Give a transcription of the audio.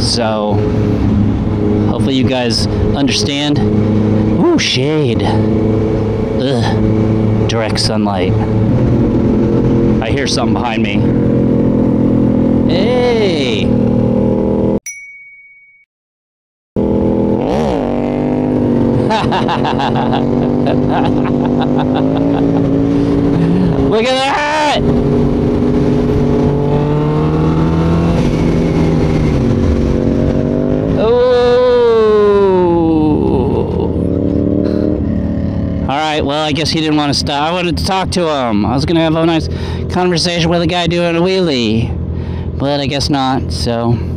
So hopefully you guys understand. Ooh, shade. Ugh, direct sunlight. I hear something behind me. Hey! Look at that! Oh! Alright, well, I guess he didn't want to stop. I wanted to talk to him. I was going to have a nice conversation with a guy doing a wheelie. But I guess not, so...